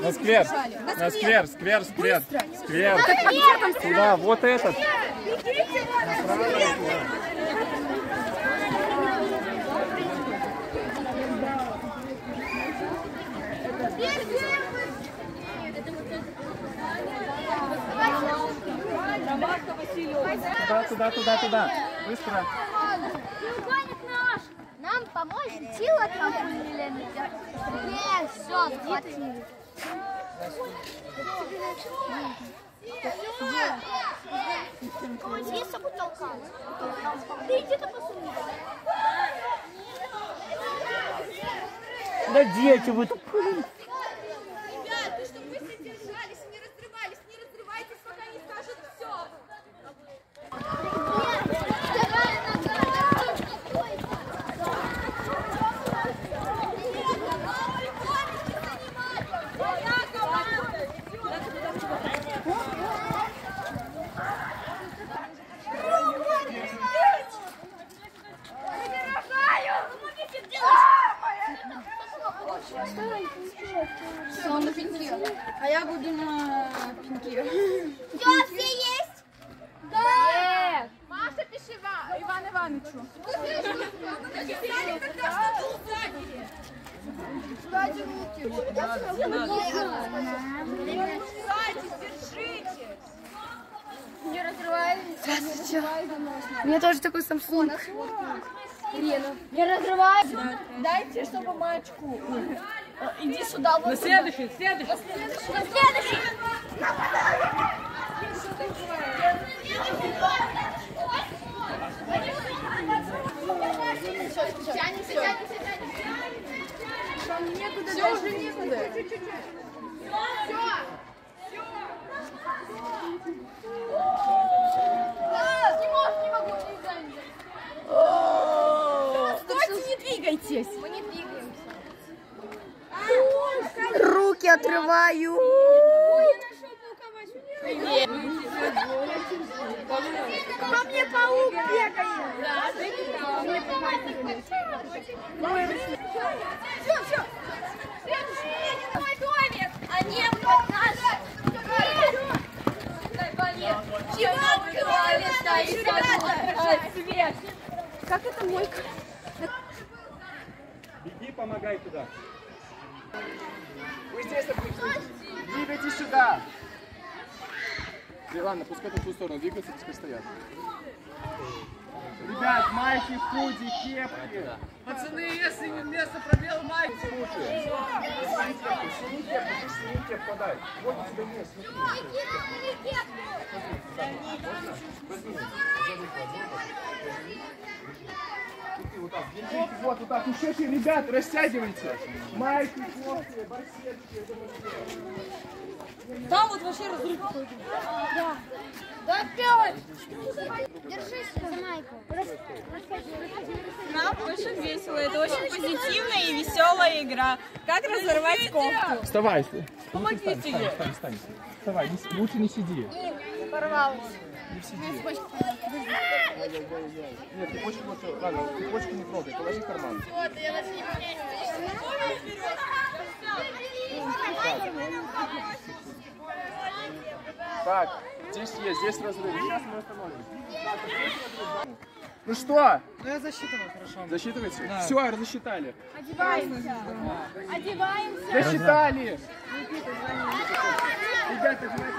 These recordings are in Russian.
На сквер, на сквер, сквер, сквер, сквер. Да, вот этот. Туда, туда, туда, туда. Быстро. Треугольник наш. Нам поможет сила отправления. Нет, все, схватили. Лиса потолкала. Ты иди-то посуди. Да дети вы тут. Ребят, вы чтобы вы все держались и не разрывались. Не разрывайтесь, пока не скажут все. Он на пеньке, а я буду на пеньке. Все, все есть? Да! Маша, пиши Ивану Ивановичу. Сзади руки. Сзади, держите. Не разрывайтесь. У меня тоже такой Samsung. Не разрывайся. Дайте, чтобы мальчику. Иди сюда. Вот на следующий, следующий. На следующий. Тянемся, тянемся, тянемся. Все, уже некуда. Все. Не могу, не могу. Стойте, не двигайтесь. Мы не двигаемся. Руки отрываю. По мне паук бегает. Все, все. Мой домик. Они вновь наши. Чего открывали? Стоит. Как это мойка? Беги, помогай туда. Вы здесь отпустите. Двигайтесь сюда. Ладно, пускай в ту сторону двигаются, пускай стоят. Ребят, майки, худи, кепки. Пацаны, если не место пробел, майки. Сними кепку, сними кепку, подай. Вот у тебя место. Вот так, еще все, ребят, растягивайте. Майки, кофты, барсетки. Там вот вообще разрыв. Да. Да, пёвай! Держись за майку. Нам очень весело. Это очень позитивная и веселая игра. Как разорвать кофту? Вставай. Помогите ей. Вставай, лучше не сиди. Порвал. Не сиди. Нет, цепочку вот, ладно, цепочку не трогай, положи в карман. Всё, да я вас не понимаю. Так, здесь есть, здесь разрыв. Сейчас мы остановим. Ну что? Ну я засчитываю, хорошо. Засчитываете? Да. Все, засчитали. Одеваемся. Одеваемся. Засчитали. Ребята, одевайте.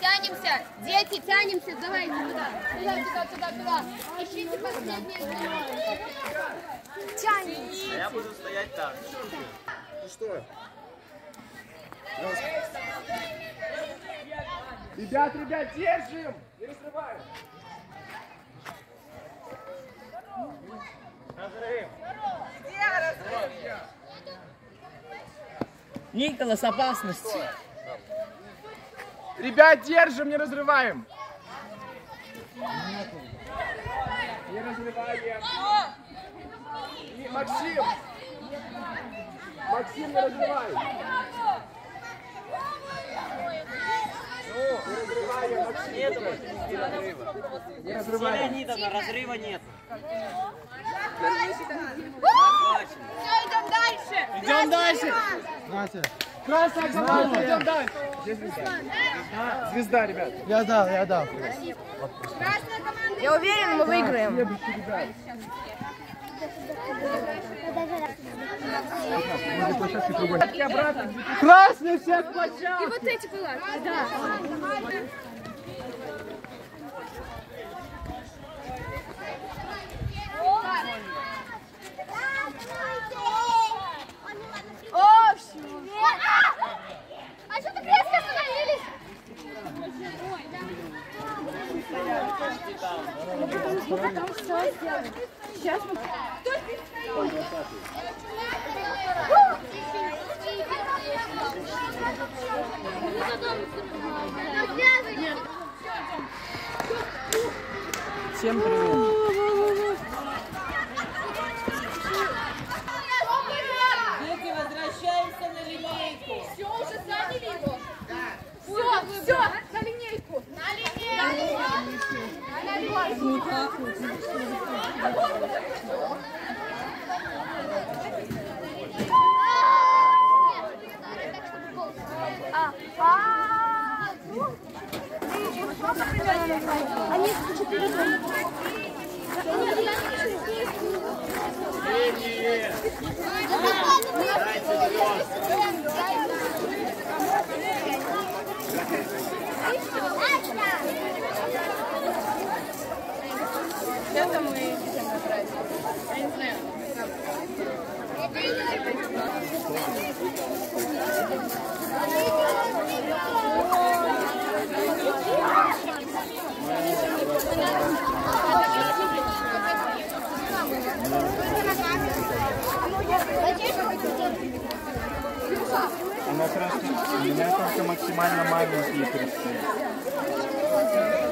Тянемся, дети, тянемся, давай туда, туда, туда, туда. Ищите последние. Тянемся. Я буду стоять так. Ну что? Ребят, ребят, держим! Не разрываем! Разрыв! Где разрыв? Николас, опасность! Ребят, держим, не разрываем! Нет. не разрываем. И Максим! Максим, не разрывай! Ну, не разрываем, Максим! Нету, Максим, не разрывай! Леонидовна, разрыва нет! Идем дальше! Идем дальше! Красная команда, идем дальше! Звезда, ребят! Я дал, я дал! Я уверен, мы выиграем! Красный все площадки! И вот эти площадки, да. О, все! А что так резко остановились? Мы потом все сделаем. Сейчас мы... Всем привет! Дети, возвращаемся на линейку. Все, уже заняли его. Все, все, на линейку. На линейку. На это мы идем на праздник. Я не знаю. У меня только максимально маленькие кресты.